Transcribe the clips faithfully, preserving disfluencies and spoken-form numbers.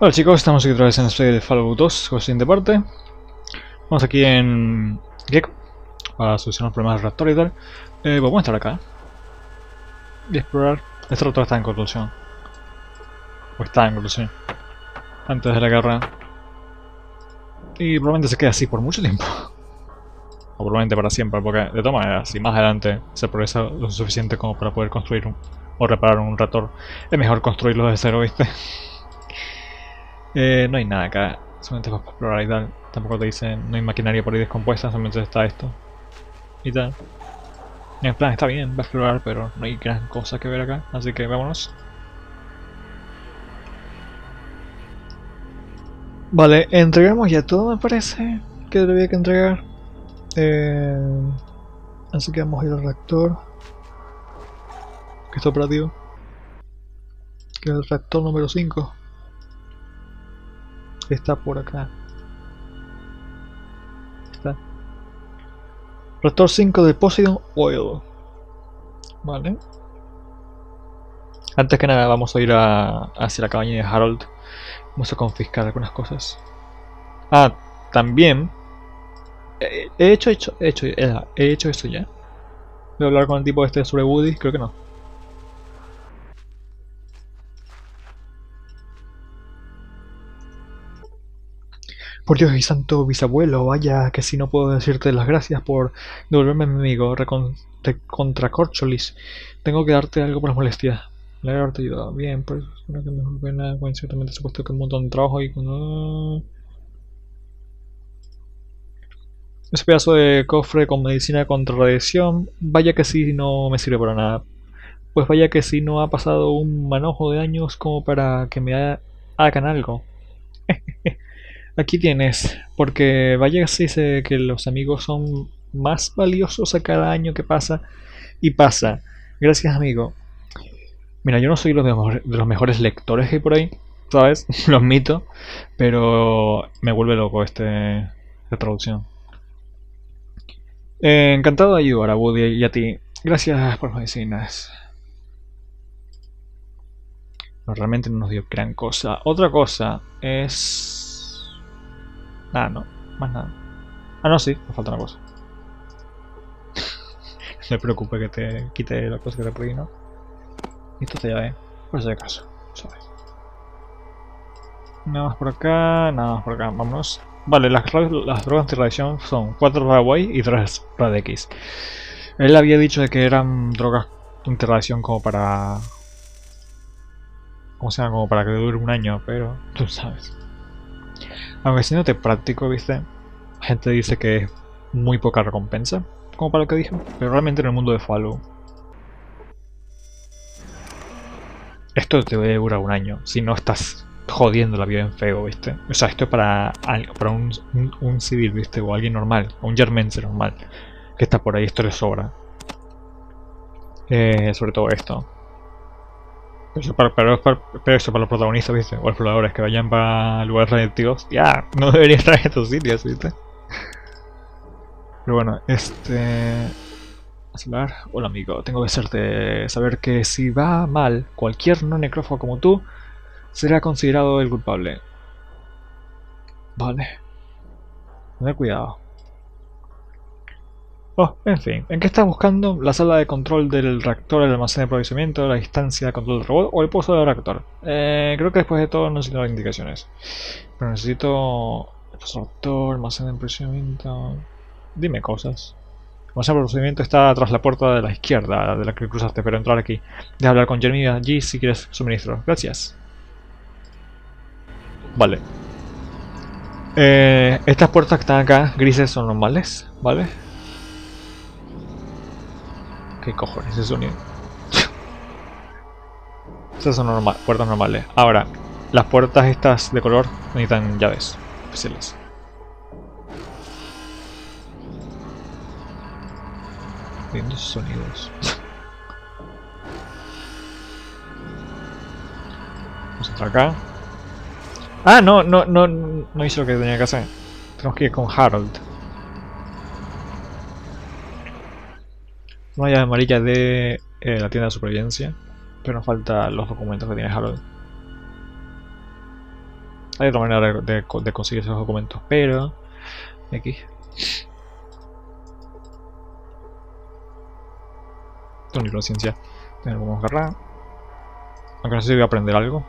Hola chicos, estamos aquí otra vez en la serie de Fallout dos, con la siguiente parte. Vamos aquí en Gecko, para solucionar los problemas del reactor y tal. Eh, pues vamos a entrar acá. Y explorar. Este reactor está en construcción. O está en construcción. Antes de la guerra. Y probablemente se quede así por mucho tiempo. O probablemente para siempre, porque de todas maneras, si más adelante se progresa lo suficiente como para poder construir un, o reparar un reactor, es mejor construirlo desde cero, ¿viste? Eh, no hay nada acá, solamente vas para explorar y tal. Tampoco te dicen, no hay maquinaria por ahí descompuesta, solamente está esto y tal. En plan, está bien, va a explorar, pero no hay gran cosa que ver acá, así que vámonos. Vale, entregamos ya todo, me parece que había que entregar. Eh, así que vamos a ir al reactor que está operativo, que es el reactor número cinco. Está por acá. Está. Reactor cinco de Poseidon Oil. Vale. Antes que nada vamos a ir a, hacia la cabaña de Harold. Vamos a confiscar algunas cosas. Ah, también. He hecho, he hecho, he hecho, he hecho esto ya. ¿Debo hablar con el tipo este sobre Woody? Creo que no. Por Dios y santo bisabuelo, vaya que si no puedo decirte las gracias por devolverme a mi amigo, recon, recontracorcholis. Tengo que darte algo por las molestias. La verdad te ayudado. Bien, pero creo que mejor pena, bueno, ciertamente supuesto que un montón de trabajo y con... Ese pedazo de cofre con medicina contra radiación, vaya que sí no me sirve para nada. Pues vaya que sí no ha pasado un manojo de años como para que me ha, hagan algo. Aquí tienes, porque vaya que sí sé que los amigos son más valiosos a cada año que pasa y pasa. Gracias, amigo. Mira, yo no soy los de, de los mejores lectores que hay por ahí, ¿sabes? Los mitos, pero me vuelve loco este, esta traducción. Eh, encantado de ayudar a Woody y a ti. Gracias por las medicinas. No, realmente no nos dio gran cosa. Otra cosa es... Ah, no, más nada. Ah, no, sí, me falta una cosa. No te preocupes que te quite la cosa que te pedí, ¿no? Y esto te lleva, ¿eh? Por si acaso, ¿sabes? Nada más por acá, nada más por acá, vámonos. Vale, las, las drogas de radiación son cuatro Radaway y tres Radex. Él había dicho de que eran drogas de radiación como para... ¿Cómo se llama? Como para que dure un año, pero tú sabes. Aunque si no te práctico, viste, la gente dice que es muy poca recompensa, como para lo que dije, pero realmente en el mundo de Fallout esto te debe durar un año, si no estás jodiendo la vida en feo, viste. O sea, esto es para, para un, un, un civil, viste, o alguien normal, o un germense normal, que está por ahí, esto le sobra. Eh, sobre todo esto. Pero, para, pero, pero eso para los protagonistas, ¿viste? O exploradores que vayan para lugares radioactivos, ya, no debería estar en estos sitios, ¿viste? Pero bueno, este... Hablar. Hola amigo, tengo que hacerte saber que si va mal, cualquier no necrófago como tú será considerado el culpable. Vale. Ten cuidado. Oh, en fin, ¿en qué estás buscando? ¿La sala de control del reactor, el almacén de aprovisionamiento, la instancia de control del robot o el pozo del reactor? Eh, creo que después de todo no se dan indicaciones. Pero necesito... El pozo del reactor, almacén de aprovisionamiento... Dime cosas. El almacén de aprovisionamiento está tras la puerta de la izquierda, de la que cruzaste, pero entrar aquí. Deja hablar con Jeremy allí si quieres suministro. Gracias. Vale. Eh, estas puertas que están acá, grises, son normales, ¿vale? ¿Qué cojones ese sonido? Estas son normal, puertas normales. Ahora, las puertas estas de color necesitan llaves especiales. Viendo esos sonidos. Vamos a entrar acá. Ah, no, no, no, no hice lo que tenía que hacer. Tenemos que ir con Harold. Una llave amarilla de eh, la tienda de supervivencia, pero nos faltan los documentos que tiene Harold. Hay otra manera de, de, de conseguir esos documentos, pero... Aquí. Esto no es ciencia. Lo vamos a agarrar. Aunque no sé si voy a aprender algo.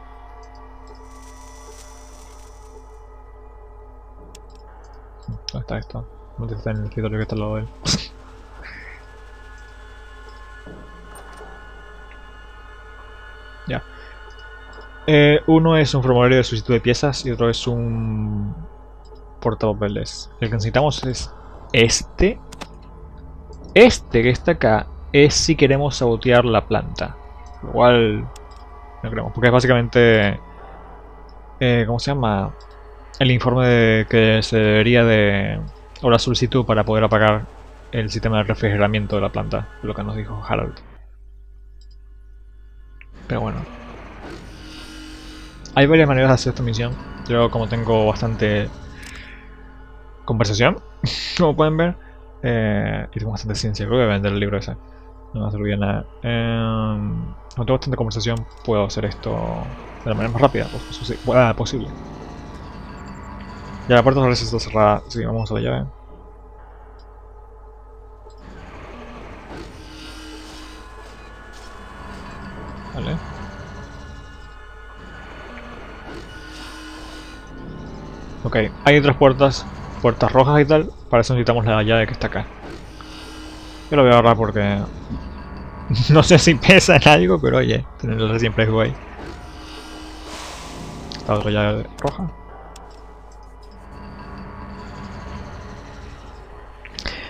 ¿Dónde está esto? ¿Dónde está en el escritorio que está al lado de él? Ya. Eh, uno es un formulario de solicitud de piezas y otro es un portapapeles. El que necesitamos es este. Este que está acá es si queremos sabotear la planta. Lo cual no queremos, porque es básicamente... Eh, ¿Cómo se llama? El informe de que se debería de... o la solicitud para poder apagar el sistema de refrigeramiento de la planta, lo que nos dijo Harold. Pero bueno, hay varias maneras de hacer esta misión. Yo, como tengo bastante conversación, como pueden ver, eh, y tengo bastante ciencia, creo que voy a vender el libro ese. No me serviría nada. Eh, como tengo bastante conversación, puedo hacer esto de la manera más rápida posible. Ya la puerta parece estar cerrada, sí, vamos a la llave. Vale. Ok, hay otras puertas, puertas rojas y tal, para eso necesitamos la llave que está acá. Yo la voy a agarrar porque... no sé si pesa en algo, pero oye, tenerla siempre es guay. Esta otra llave roja.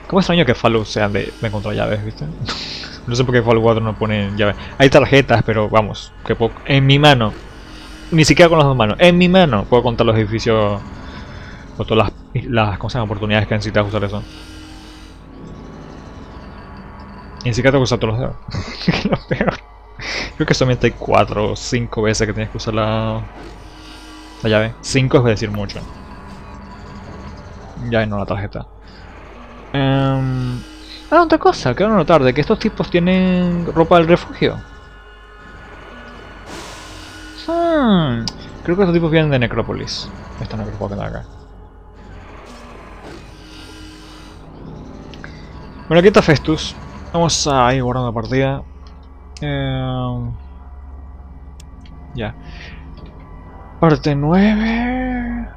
Cómo extraño que Fallout sean de, de encontrar llaves, ¿viste? No sé por qué Fallout cuatro no pone llaves. Hay tarjetas, pero vamos, que puedo, en mi mano, ni siquiera con las dos manos, en mi mano puedo contar los edificios o todas las, las cosas, oportunidades que necesitas usar eso. Y ni siquiera tengo que usar todos los dedos. Lo peor. Creo que solamente hay cuatro o cinco veces que tienes que usar la, la llave. cinco es decir mucho. Ya no la tarjeta. Um, ah, otra cosa, quiero notar de que estos tipos tienen ropa del refugio. Hmm, creo que estos tipos vienen de Necrópolis. Esta no creo que pueda quedar acá. Bueno, aquí está Festus. Vamos a ir guardando la partida. Um, ya. Yeah. Parte nueve.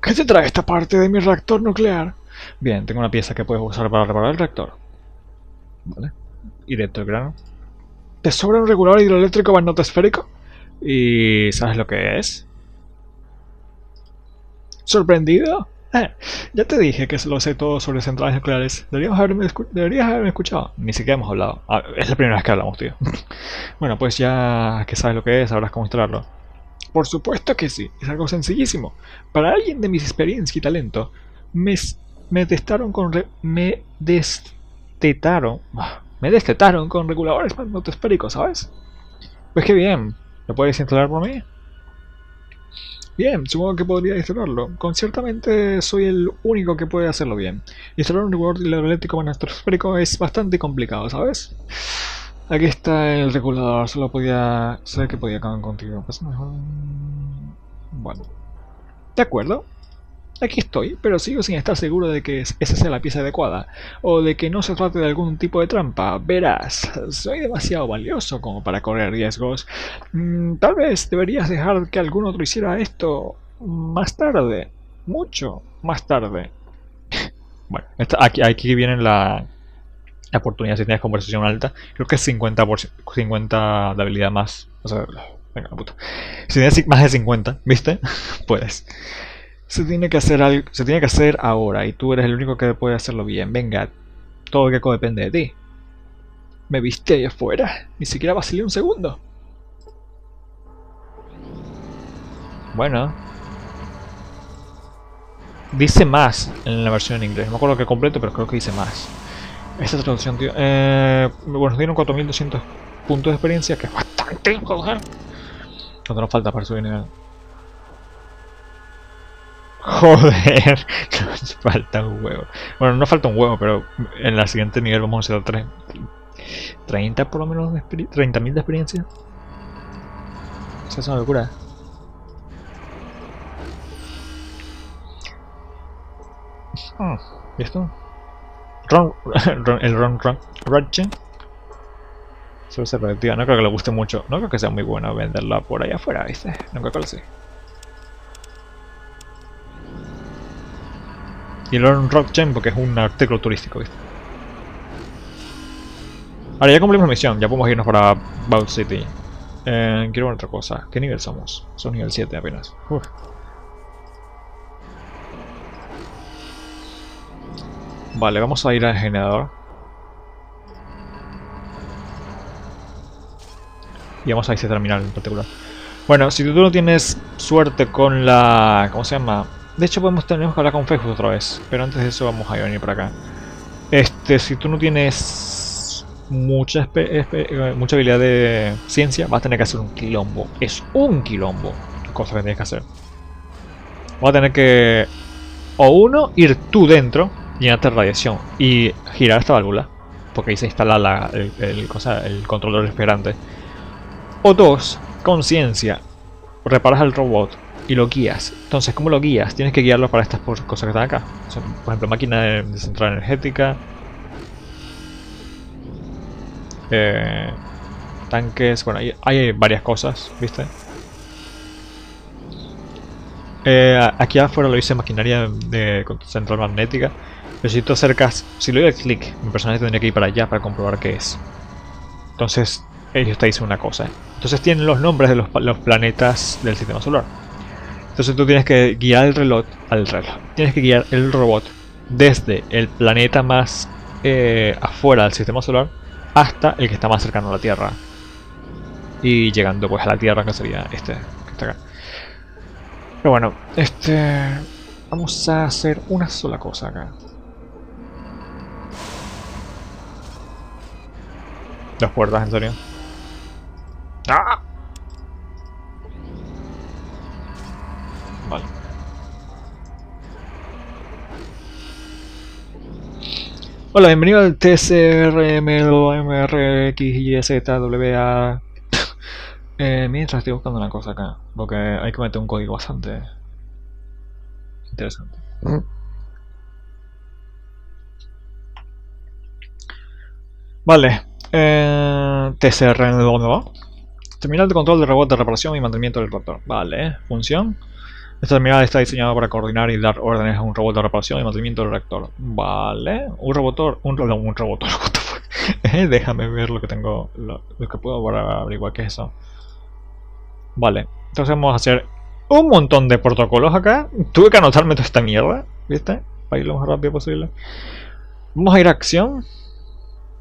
¿Qué te trae esta parte de mi reactor nuclear? Bien, tengo una pieza que puedes usar para reparar el reactor. Vale. Y directo al grano. ¿Te sobra un regulador hidroeléctrico magnetosférico? ¿Y sabes lo que es? ¿Sorprendido? Eh, ya te dije que lo sé todo sobre centrales nucleares. Deberíamos haberme deberías haberme escuchado. Ni siquiera hemos hablado. Ah, es la primera vez que hablamos, tío. Bueno, pues ya que sabes lo que es, sabrás cómo instalarlo. Por supuesto que sí, es algo sencillísimo. Para alguien de mis experiencias y talento, me, me testaron con re, me destetaron, me destetaron con reguladores magnetosféricos, ¿sabes? Pues qué bien, ¿lo puedes instalar por mí? Bien, supongo que podría instalarlo. Conciertamente soy el único que puede hacerlo bien. Instalar un regulador eléctrico magnetosférico es bastante complicado, ¿sabes? Aquí está el regulador, solo podía saber que podía acabar contigo. Pues mejor... Bueno, de acuerdo. Aquí estoy, pero sigo sin estar seguro de que esa sea la pieza adecuada. O de que no se trate de algún tipo de trampa. Verás, soy demasiado valioso como para correr riesgos. Mm, tal vez deberías dejar que algún otro hiciera esto más tarde. Mucho más tarde. Bueno, esta, aquí, aquí viene la... la oportunidad si tienes conversación alta, creo que es cincuenta, por cincuenta de habilidad más. O sea, venga la puta. Si tienes más de cincuenta, ¿viste? Puedes. Se tiene que hacer algo, se tiene que hacer ahora y tú eres el único que puede hacerlo bien. Venga, todo que depende de ti. ¿Me viste ahí afuera? Ni siquiera vacilé un segundo. Bueno. Dice más en la versión en inglés. No me acuerdo que completo, pero creo que dice más. Esta traducción, tío. Eh, bueno, nos dieron cuatro mil doscientos puntos de experiencia, que es bastante, joder. ¿Cuánto nos falta para subir nivel? Joder, nos falta un huevo. Bueno, no falta un huevo, pero en la siguiente nivel vamos a hacer treinta por lo menos de treinta mil de experiencia. Eso es una locura. Oh, ¿y esto? Ron, ron, el Ron Ron Roger. Solo se retira. No creo que le guste mucho. No creo que sea muy bueno venderla por allá afuera, ¿viste? No creo que lo sea. Y el Ron Roger porque es un artículo turístico, ¿viste? Ahora ya cumplimos la misión. Ya podemos irnos para Vault City. Eh, quiero ver otra cosa. ¿Qué nivel somos? Somos nivel siete apenas. Uf. Vale, vamos a ir al generador. Y vamos a ese terminal en particular. Bueno, si tú no tienes suerte con la... ¿Cómo se llama? De hecho, podemos tenemos que hablar con Facebook otra vez. Pero antes de eso vamos a venir para acá. Este, si tú no tienes mucha, mucha habilidad de ciencia, vas a tener que hacer un quilombo. Es un quilombo. Cosa que tienes que hacer. Vas a tener que... O uno, ir tú dentro... Llenarte de radiación y girar esta válvula, porque ahí se instala la, el, el, cosa, el controlador respirante. O dos, conciencia, reparas al robot y lo guías. Entonces, ¿cómo lo guías? Tienes que guiarlo para estas cosas que están acá. O sea, por ejemplo, máquina de, de central energética, eh, tanques, bueno, hay, hay varias cosas, ¿viste? Eh, aquí afuera lo hice maquinaria de, de central magnética. Pero si tú acercas, si le doy el clic, mi personaje tendría que ir para allá para comprobar qué es. Entonces, ellos te dicen una cosa. Entonces tienen los nombres de los, los planetas del sistema solar. Entonces tú tienes que guiar el reloj al reloj. Tienes que guiar el robot desde el planeta más eh, afuera del sistema solar hasta el que está más cercano a la Tierra. Y llegando pues a la Tierra, que sería este que está acá. Pero bueno, este... Vamos a hacer una sola cosa acá. Dos puertas, en serio. ¡Ah! Vale. Hola, bienvenido al T C R M L M R X Y Z W A. Eh, mientras estoy buscando una cosa acá, porque hay que meter un código bastante interesante. ¿Mm? Vale, eh, T C R, ¿dónde va? Terminal de control de robot de reparación y mantenimiento del rotor. Vale, función. Esta terminal está diseñada para coordinar y dar órdenes a un robot de reparación y mantenimiento del reactor. Vale, un robotor, un, no, un robotor, what the fuck. Déjame ver lo que tengo, lo, lo que puedo para averiguar qué es eso. Vale, entonces vamos a hacer un montón de protocolos acá. Tuve que anotarme toda esta mierda, ¿viste? Para ir lo más rápido posible. Vamos a ir a acción.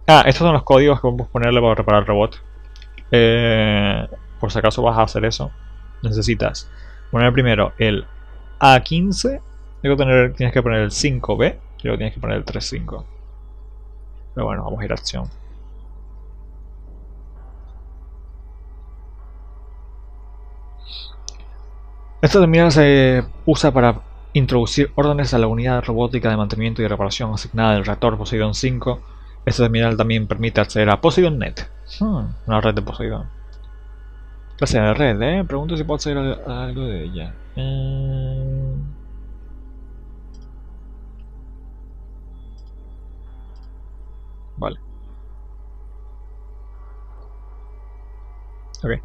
Ah, estos son los códigos que vamos a ponerle para reparar el robot. Eh, por si acaso vas a hacer eso, necesitas poner primero el A quince. Luego tener, tienes que poner el cinco B. Y luego tienes que poner el tres punto cinco. Pero bueno, vamos a ir a acción. Esta terminal se usa para introducir órdenes a la unidad robótica de mantenimiento y reparación asignada del reactor Poseidon cinco. Esta terminal también permite acceder a Poseidonet, hmm, una red de Poseidon. Clase de red, eh. Pregunto si puedo acceder a algo de ella. Eh... Vale. Ok.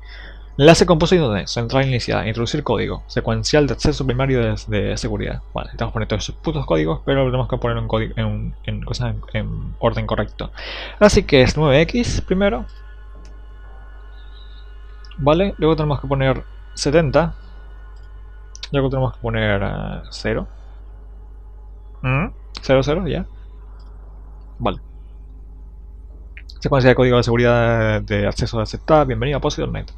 Enlace con Poseidonet, central iniciada, introducir código, secuencial de acceso primario de, de seguridad. Vale, necesitamos poner todos esos putos códigos, pero tenemos que poner un código en, un, en, cosas en, en orden correcto. Así que es nueve X primero. Vale, luego tenemos que poner setenta. Luego tenemos que poner uh, cero. ¿Mm? cero cero, ya. Vale. Secuencia de código de seguridad de acceso aceptada. Bienvenido a Poseidonet.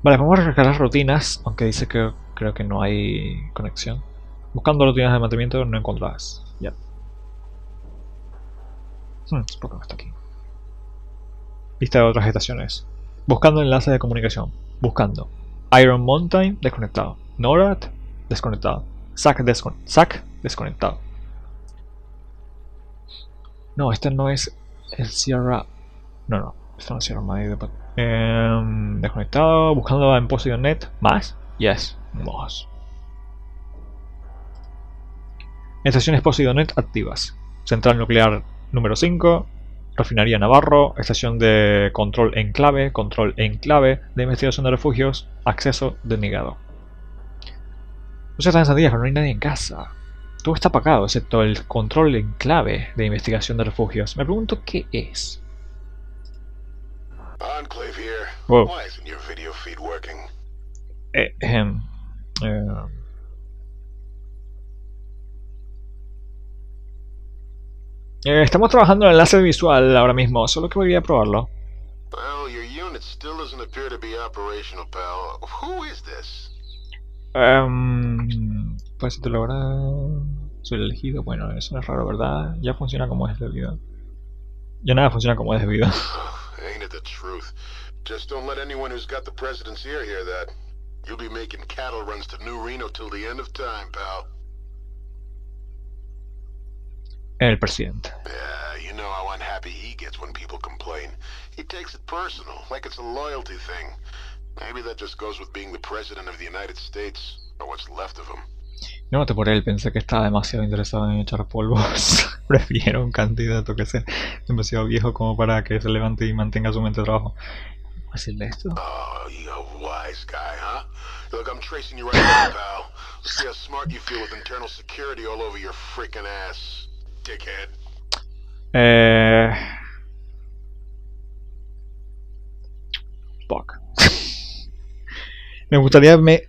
Vale, vamos a recargar rutinas, aunque dice que creo que no hay conexión. Buscando rutinas de mantenimiento no encontradas. Ya. Hmm, supongo que no está aquí. Lista de otras estaciones. Buscando enlaces de comunicación. Buscando. Iron Mountain, desconectado. NORAD, desconectado. S A C, descon S A C desconectado. No, este no es el Sierra... No, no. Esto no sirve más. De... Eh, desconectado. Buscando en Poseidonet. ¿Más? Yes. Más. Estaciones Poseidonet activas. Central nuclear número cinco. Refinería Navarro. Estación de control enclave. Control enclave. De investigación de refugios. Acceso denegado. No se están encendidas, pero no hay nadie en casa. Todo está apagado, excepto el control enclave de investigación de refugios. Me pregunto qué es. Enclave here. Wow. Why isn't your video feed working? Eh, eh, eh. Eh, estamos trabajando en el enlace visual ahora mismo, solo que voy a probarlo. Well, your unit still doesn't appear to be operational, pal. Who is this? Um, pues si te lo habrá... Soy el elegido. Bueno, eso no es raro, ¿verdad? Ya funciona como es debido. Ya nada funciona como es debido. Ain't it the truth? Just don't let anyone who's got the president's ear hear that. You'll be making cattle runs to New Reno till the end of time, pal. El presidente. Yeah, you know how unhappy he gets when people complain. He takes it personal, like it's a loyalty thing. Maybe that just goes with being the president of the United States, or what's left of him. No voté por él, pensé que estaba demasiado interesado en echar polvos. Prefiero un candidato que sea demasiado viejo como para que se levante y mantenga su mente de trabajo. ¿Cómo decirle esto? Oh, you're a wise guy, huh? Look, I'm tracing you right now, pal. See how smart you feel with internal security all over your freaking ass, dickhead. Eh. Fuck. Me gustaría me.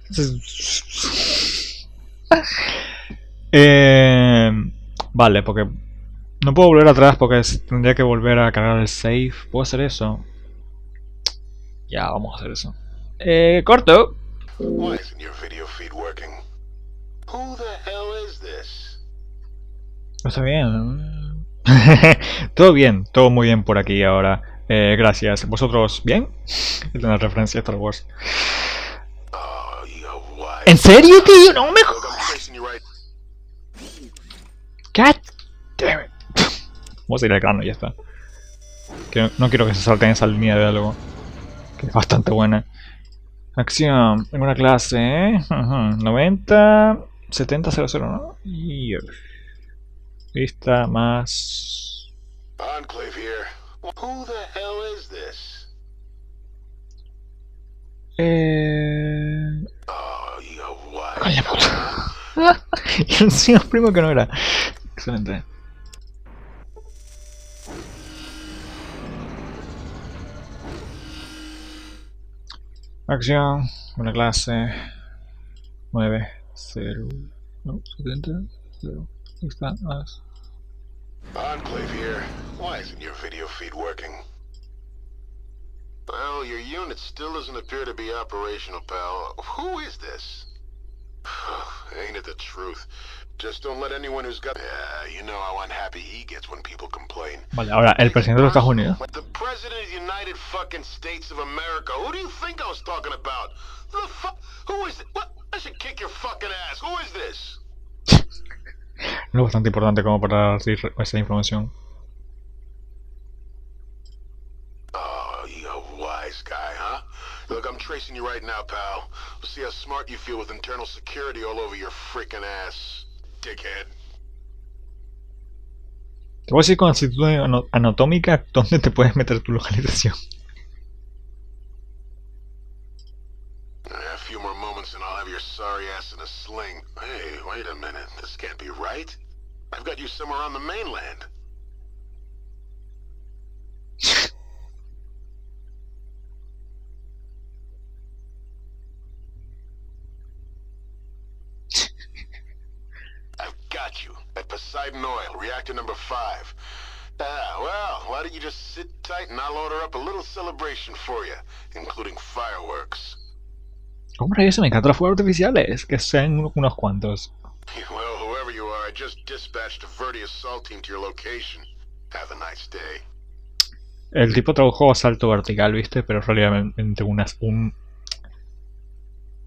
Eh, vale, porque no puedo volver atrás porque tendría que volver a cargar el save. ¿Puedo hacer eso? Ya, vamos a hacer eso. Eh, corto. Why isn't your video feed working? Who the hell is this? Está bien. Todo bien, todo muy bien por aquí ahora. Eh, gracias. ¿Vosotros bien? Es una referencia a Star Wars. ¿En serio, tío? No me jodas. God damn it. Vamos a ir al grano y ya está. Que no quiero que se salten esa línea de diálogo, que es bastante buena. Acción, en una clase, ¿eh? Ajá. noventa setenta cero cero, ¿no? Y... lista más... Enclave here. Who the hell is this? Eh... Oh, you puta. Y encima primo que no era. Excelente. Acción, una clase nueve cero. No, setenta cero. Está más. Enclave here. Why isn't your video feed working? Well, your unit still doesn't appear to be operational, pal. Who is this? Ain't it the truth? Just don't let anyone who's got... Yeah, you know how unhappy he gets when people complain. Vale, ahora el presidente de los Estados Unidos. The president of the United fucking States of America. Who do you think I was talking about? The fuck? Who is it? What? I should kick your fucking ass. Who is this? No es bastante importante como para recibir esa información. Oh, you're a wise guy, huh? Look, I'm tracing you right now, pal. See how smart you feel with internal security all over your freaking ass, dickhead. Te voy a decir con actitud anatómica dónde te puedes meter tu localización. A few more moments and I'll have your sorry ass in a sling. Hey, wait a minute. This can't be right. I've got you somewhere on the mainland. Poseidon Oil, reactor number five. Ah, well, why don't you just sit tight and I'll order up a little celebration for you, including fireworks. Hombre, eso me encanta los fuegos artificiales, que sean unos cuantos. Well, whoever you are, I just dispatched a Verti assault team to your location. Have a nice day. El tipo trabajó asalto vertical, ¿viste? Pero realmente unas un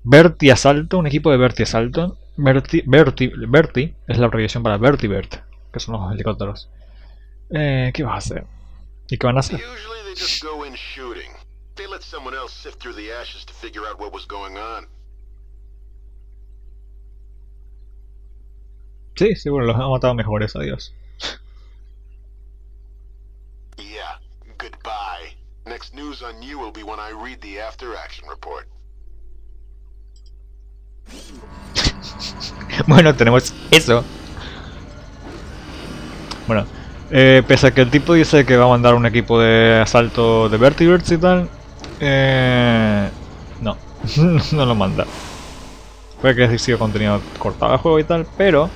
Verti asalto, un equipo de Verti asalto. Verti, Verti, Verti es la abreviación para Vertibird, que son los helicópteros. Eh, ¿Qué vas a hacer? ¿Y qué van a hacer? Usually they just go in shooting. They let someone else sift through the ashes to figure out what was going on. Sí, sí, bueno, los han matado mejores, adiós. Yeah, goodbye. Next news on you will be when I read the after action report. Bueno, tenemos eso. Bueno, eh, pese a que el tipo dice que va a mandar un equipo de asalto de Vertibirds y tal, eh, no, no lo manda. Puede que haya sido contenido cortado al juego y tal, pero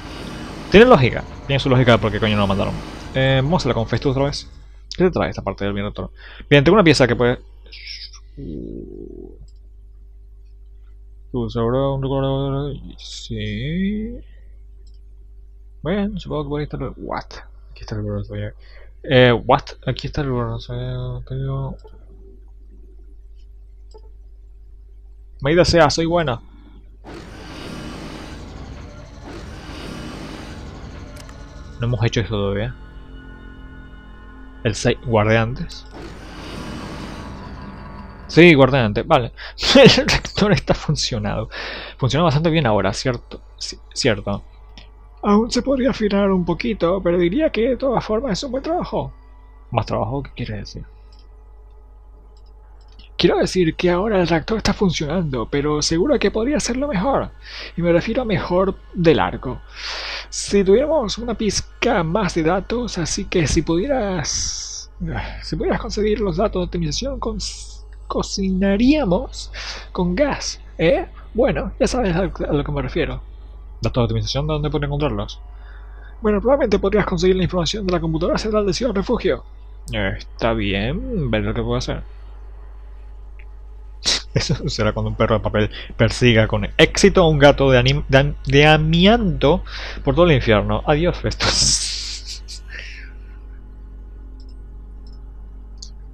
tiene lógica, tiene su lógica porque coño no lo mandaron. Eh, vamos a la confes tú otra vez. ¿Qué te trae esta parte del bien otro? Bien, tengo una pieza que puede... Sí. Bueno, supongo que por ahí está el... What? Aquí está el lugar. Eh, what? Aquí está el lugar. Medida sea, soy buena. No hemos hecho eso todavía. El seis guardé antes. Sí, guardé antes, vale. El reactor está funcionado. Funciona bastante bien ahora, cierto. C cierto. Aún se podría afinar un poquito, pero diría que de todas formas es un buen trabajo. ¿Más trabajo? ¿Qué quiere decir? Quiero decir que ahora el reactor está funcionando, pero seguro que podría hacerlo mejor. Y me refiero a mejor de largo. Si tuviéramos una pizca más de datos, así que si pudieras... Si pudieras conseguir los datos de optimización con... cocinaríamos con gas, ¿eh? Bueno, ya sabes a lo que me refiero. ¿Datos de optimización? ¿Dónde puedo encontrarlos? Bueno, probablemente podrías conseguir la información de la computadora central de Ciudad Refugio. Eh, está bien, ver lo que puedo hacer. Eso será cuando un perro de papel persiga con éxito a un gato de, anim de, de amianto por todo el infierno. Adiós, Festus.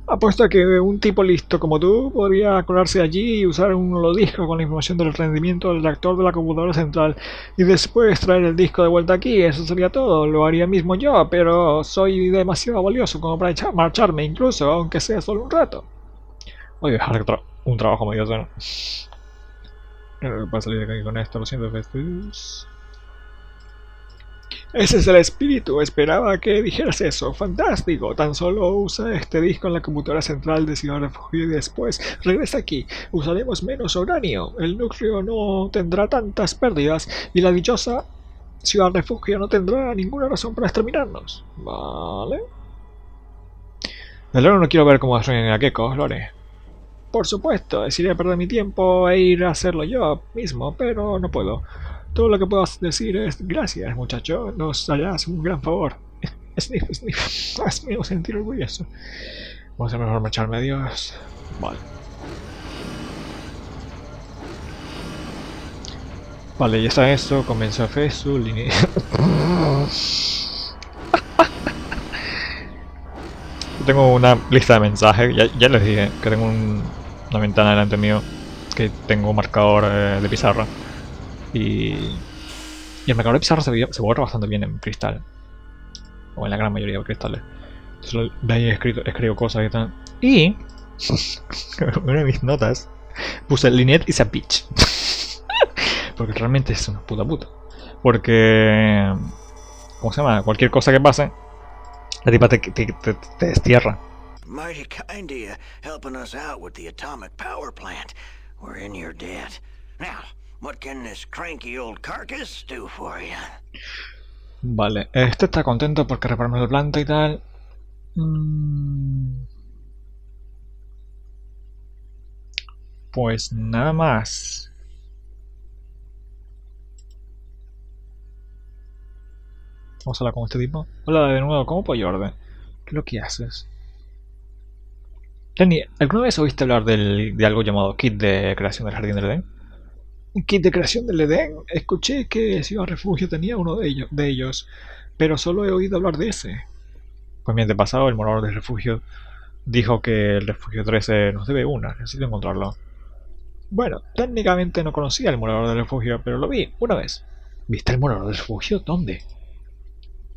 Apuesto a que un tipo listo como tú podría colarse allí y usar un holodisco con la información del rendimiento del reactor de la computadora central y después traer el disco de vuelta aquí. Eso sería todo, lo haría mismo yo, pero soy demasiado valioso como para echar, marcharme incluso, aunque sea solo un rato. Voy a dejar tra un trabajo medioso, ¿no? Para salir de aquí con esto, lo siento, Festus. Ese es el espíritu, esperaba que dijeras eso, fantástico, tan solo usa este disco en la computadora central de Ciudad Refugio y después regresa aquí, usaremos menos uranio, el núcleo no tendrá tantas pérdidas y la dichosa Ciudad Refugio no tendrá ninguna razón para exterminarnos, ¿vale? De luego no quiero ver cómo hacen a Gekko, lo haré. Por supuesto, decidiré perder mi tiempo e ir a hacerlo yo mismo, pero no puedo. Todo lo que puedo decir es gracias, muchacho, nos harás un gran favor. Sniff, sniff, hazme sentir orgulloso. Vamos a mejor marcharme, adiós. Vale. Vale, ya está esto, comenzó Fesu, línea... Tengo una lista de mensajes, ya, ya les dije que tengo un, una ventana delante mío que tengo un marcador eh, de pizarra. Y, y el marcador de pizarra se, se borra bastante bien en cristal, o en la gran mayoría de cristales. Solo de ahí escrito, escribo cosas y tal. Y en una de mis notas puse Lynette is a bitch. Porque realmente es una puta puta. Porque, ¿cómo se llama? Cualquier cosa que pase, la tipa te, te, te, te destierra. Mighty kind of you helping us out with the atomic power plant. We're in your debt. Now. What can this cranky old carcass do for you? Vale, este está contento porque reparamos la planta y tal. Pues nada más. Vamos a hablar con este tipo. Hola de nuevo, ¿cómo puedo ayudarte? ¿Qué es lo que haces? Lenny, ¿alguna vez oíste hablar del, de algo llamado kit de creación del jardín del Edén? Un kit de creación del Edén. Escuché que Ciudad Refugio tenía uno de ellos, de ellos, pero solo he oído hablar de ese. Pues mientras pasado, el morador del refugio dijo que el refugio trece nos debe una. Necesito encontrarlo. Bueno, técnicamente no conocía al morador del refugio, pero lo vi una vez. ¿Viste al morador del refugio? ¿Dónde?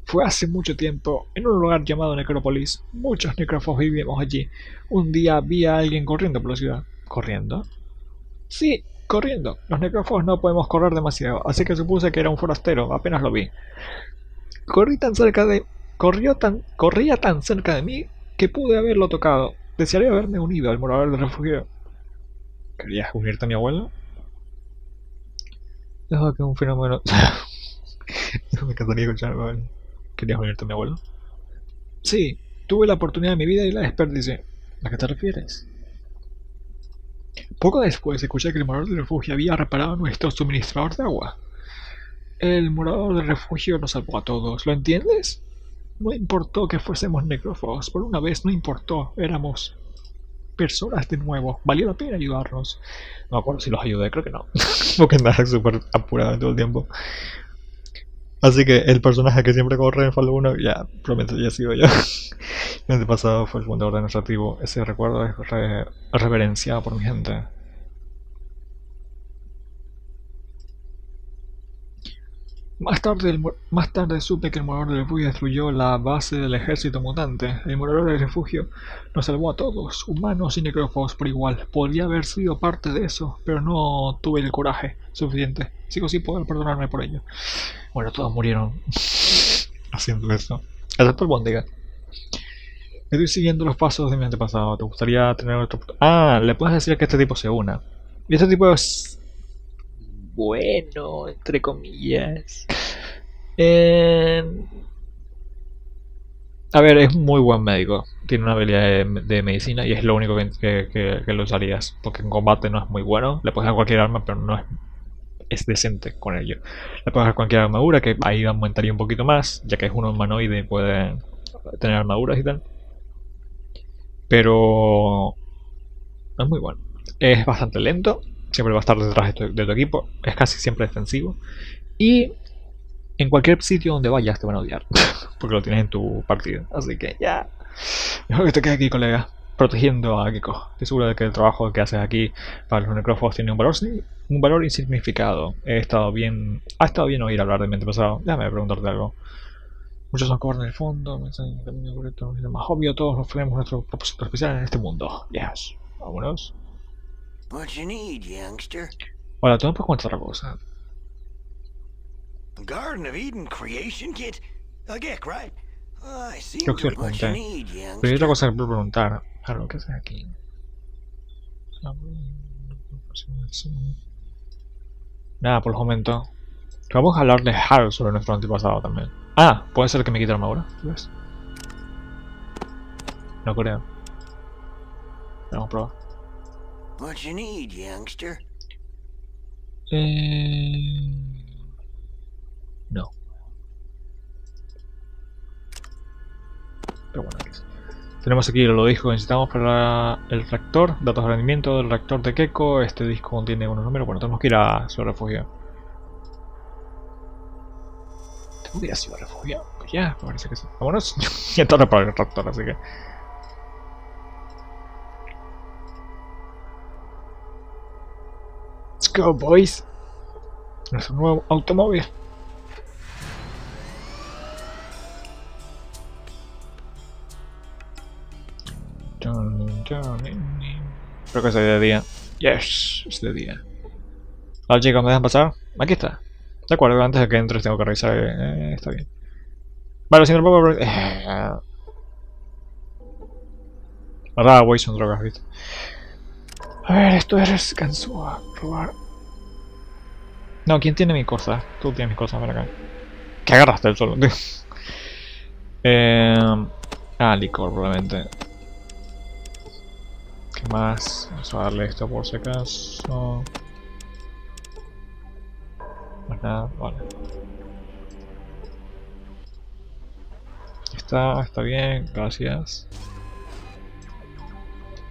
Fue hace mucho tiempo, en un lugar llamado Necrópolis. Muchos necrófagos vivíamos allí. Un día vi a alguien corriendo por la ciudad. ¿Corriendo? Sí, corriendo. Los necrófagos no podemos correr demasiado, así que supuse que era un forastero, apenas lo vi. Corrí tan cerca de... Corrió tan... Corría tan cerca de mí que pude haberlo tocado. Desearía haberme unido al morador del refugio. ¿Querías unirte a mi abuelo? Dejo que un fenómeno... Me encantaría escucharlo, ¿vale? ¿Querías unirte a mi abuelo? Sí, tuve la oportunidad de mi vida y la desperdicié. ¿A qué te refieres? Poco después escuché que el morador del refugio había reparado nuestro suministrador de agua. El morador del refugio nos salvó a todos, ¿lo entiendes? No importó que fuésemos necrófagos, por una vez no importó, éramos personas de nuevo, valió la pena ayudarnos. No me acuerdo si los ayudé, creo que no, porque andaba súper apurado todo el tiempo. Así que el personaje que siempre corre en Fallout uno, ya, probablemente ya he sido yo. El antepasado fue el fundador de nuestra tribu. Ese recuerdo es re reverenciado por mi gente. Más tarde, el más tarde supe que el morador del refugio destruyó la base del ejército mutante. El morador del refugio nos salvó a todos, humanos y necrófagos por igual. Podría haber sido parte de eso, pero no tuve el coraje suficiente. Sigo sin poder perdonarme por ello. Bueno, todos murieron haciendo eso. Excepto el Bondiga. Estoy siguiendo los pasos de mi antepasado. ¿Te gustaría tener otro...? Ah, le puedes decir que este tipo se una. Y este tipo es... bueno, entre comillas. Eh... A ver, es muy buen médico. Tiene una habilidad de, de medicina y es lo único que, que, que, que lo usarías. Porque en combate no es muy bueno. Le puedes dar cualquier arma, pero no es, es decente con ello. Le puedes dar cualquier armadura, que ahí aumentaría un poquito más, ya que es un humanoide y puede tener armaduras y tal. Pero... no es muy bueno. Es bastante lento. Siempre va a estar detrás de tu, de tu equipo, es casi siempre defensivo. Y en cualquier sitio donde vayas te van a odiar, porque lo tienes en tu partida. Así que ya, mejor que te quedes aquí, colega, protegiendo a Kiko. Estoy seguro de que el trabajo que haces aquí para los necrófagos tiene un valor, un valor insignificado. He estado bien, ha estado bien oír hablar de mi antepasado. Déjame preguntarte algo. Muchos son cobardes en el fondo, más obvio, todos tenemos nuestro propósito especial en este mundo. Yes, vámonos. What you need, youngster? Hola, ¿tú me puedes contar otra cosa? Garden of Eden Creation Kit. Again, right? Oh, I see what you need, youngster. Pero hay otra cosa que puedo preguntar. Claro, ¿qué haces aquí? Nada, por el momento. Vamos a hablar de Harold sobre nuestro antepasado también. Ah, ¿puede ser que me quite la armadura? ¿Ves? No creo. Vamos a probar. What you need, youngster? Eh... No. Pero bueno, tenemos aquí los discos que necesitamos para el reactor. Datos de rendimiento del reactor de Keko. Este disco contiene unos números. Bueno, tenemos que ir a su refugio. ¿Tengo que ir a su refugio? Pues ya, parece que sí. Vámonos. Y entonces para el reactor, así que... Go, boys. Nuestro nuevo automóvil. Creo que es de día. Yes, es de día. Hola chicos, ¿me dejan pasar? Aquí está. De acuerdo, antes de que entres tengo que revisar. Eh, está bien. Vale, señor Bobo. Eh. Ahora, güey, son drogas, ¿viste? A ver, esto es cansúa, robar. No, ¿quién tiene mis cosas? Tú tienes mis cosas para acá. ¿Qué agarraste el solo? eh, ah, licor probablemente. ¿Qué más? Vamos a darle esto por si acaso. Más nada, vale. Está, está bien, gracias.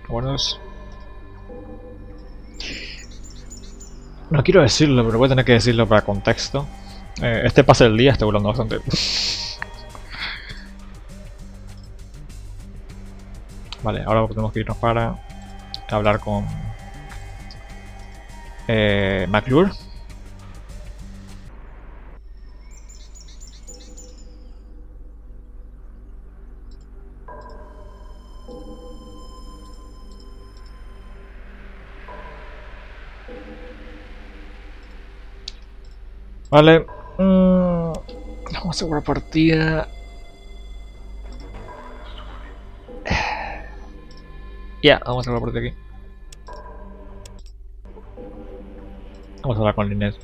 Buenos. No quiero decirlo, pero voy a tener que decirlo para contexto. Eh, este pase del día está volando bastante. Vale, ahora tenemos que irnos para hablar con eh, McClure. Vale. Mm, vamos a asegurar partida. Ya, yeah, vamos a asegurar partida aquí. Vamos a hablar con Inés.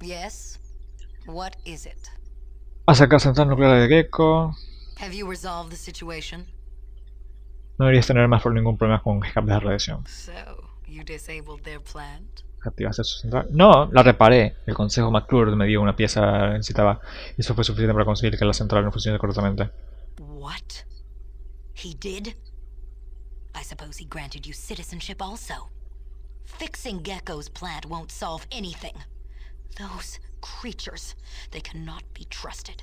Yes. What is it? Acerca central nuclear de Gecko. Have you resolved the situation? No deberías tener más por ningún problema con escapes de radiación. So, you disabled their plant? ¿Activaste su central? No, la reparé. El consejo McClure me dio una pieza que necesitaba. Eso fue suficiente para conseguir que la central no funcione correctamente. What? He did? I suppose he granted you citizenship also. Fixing Gecko's plant won't solve anything. Those creatures, they cannot be trusted.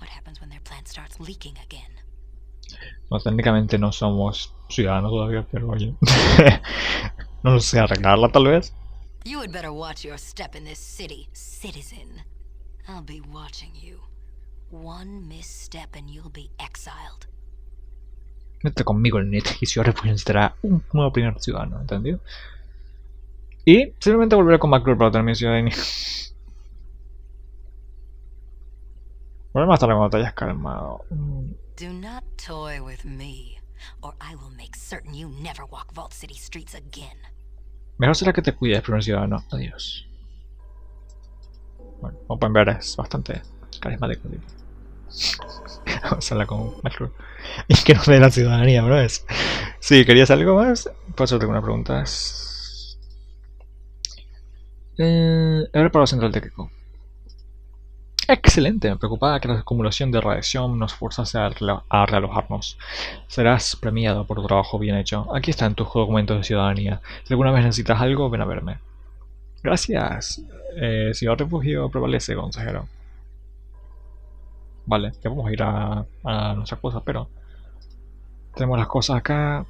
What happens when their plant starts leaking again? No, técnicamente no somos ciudadanos todavía, pero oye, no lo sé, arreglarla tal vez. You had better watch your step in this city, citizen. I'll be watching you. One misstep and you'll be exiled. Vete conmigo el net y yo representará un nuevo primer ciudadano, ¿entendido? Y simplemente volveré con McClure para obtener mi ciudadanía. Volveré más tarde cuando te hayas calmado. Do not toy with me, or I will make certain you never walk Vault City streets again. Mejor será que te cuides, primer ciudadano. Adiós. Bueno, como pueden ver, es bastante carismático. Vamos a hablar con McClure. Y que no me dé la ciudadanía, bro. Es... Sí, ¿querías algo más? Puedo hacerte algunas preguntas. Eh, he reparado central de Gecko. Excelente, me preocupaba que la acumulación de radiación nos forzase a, relo a realojarnos. Serás premiado por tu trabajo bien hecho. Aquí están tus documentos de ciudadanía. Si alguna vez necesitas algo, ven a verme. Gracias. Eh, señor refugio, prevalece, consejero. Vale, ya vamos a ir a, a nuestras cosas, pero... Tenemos las cosas acá.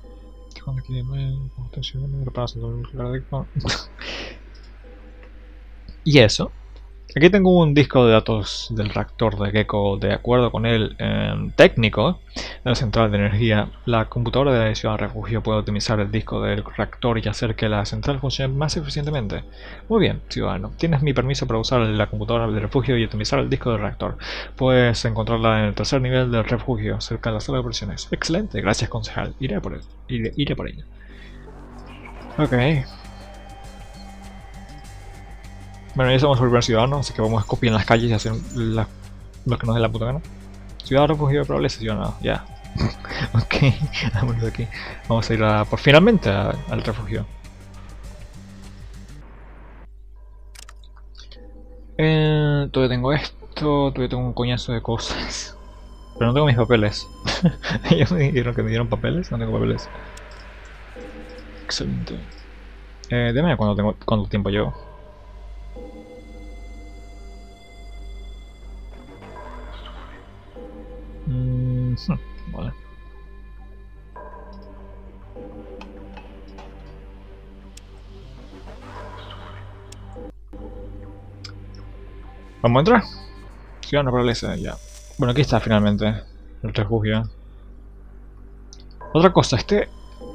Y eso, aquí tengo un disco de datos del reactor de Gecko. De acuerdo con el eh, técnico de la central de energía, la computadora de la ciudad de refugio puede optimizar el disco del reactor y hacer que la central funcione más eficientemente. Muy bien, ciudadano, tienes mi permiso para usar la computadora de refugio y optimizar el disco del reactor. Puedes encontrarla en el tercer nivel del refugio, cerca de la sala de operaciones. Excelente, gracias concejal, iré por él. Iré, iré por ella. Ok. Bueno, ya somos el primer ciudadano, así que vamos a copiar en las calles y hacer la, lo que nos dé la puta gana. Ciudadano cogido de problemas, ciudadano, ya. Ok, vámonos de aquí. Vamos a ir a, por finalmente a, al refugio. Eh, todavía tengo esto, todavía tengo un coñazo de cosas. Pero no tengo mis papeles. Ellos me dijeron que me dieron papeles, no tengo papeles. Excelente. Eh, déjame cuando tengo, cuánto tiempo llevo. Hmm, vale. ¿Vamos a entrar? Ciudad naturaleza, ya. Bueno, aquí está finalmente el refugio. Otra cosa, este,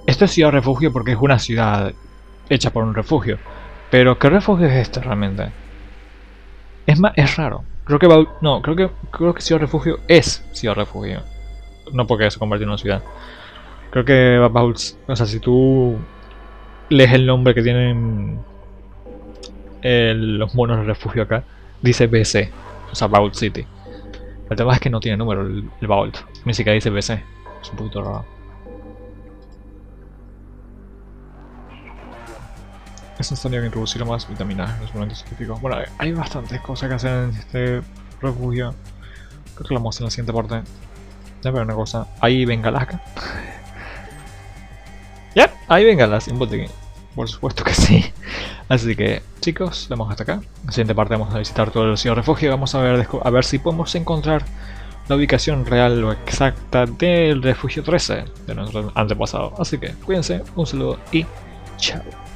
este es ciudad refugio porque es una ciudad hecha por un refugio. Pero ¿qué refugio es este realmente? Es más, es raro. Creo que Vault... No, creo que, creo que Ciudad Refugio es Ciudad Refugio. No porque se convirtió en una ciudad. Creo que Vault... O sea, si tú lees el nombre que tienen el, los monos de refugio acá, dice B C. O sea, Vault City. El tema es que no tiene número el, el Vault. Ni siquiera dice B C. Es un poquito raro. Es necesario que introducir más vitaminas en los momentos científicos. Bueno, hay bastantes cosas que hacer en este refugio. Creo que lo vamos a hacer en la siguiente parte. Ya veo una cosa. Hay bengalas acá. Ya, hay bengalas en botiquín. Por supuesto que sí. Así que, chicos, vamos hasta acá. En la siguiente parte vamos a visitar todo el ciudad refugio. Vamos a ver, a ver si podemos encontrar la ubicación real o exacta del refugio trece de nuestro antepasado. Así que, cuídense, un saludo y chao.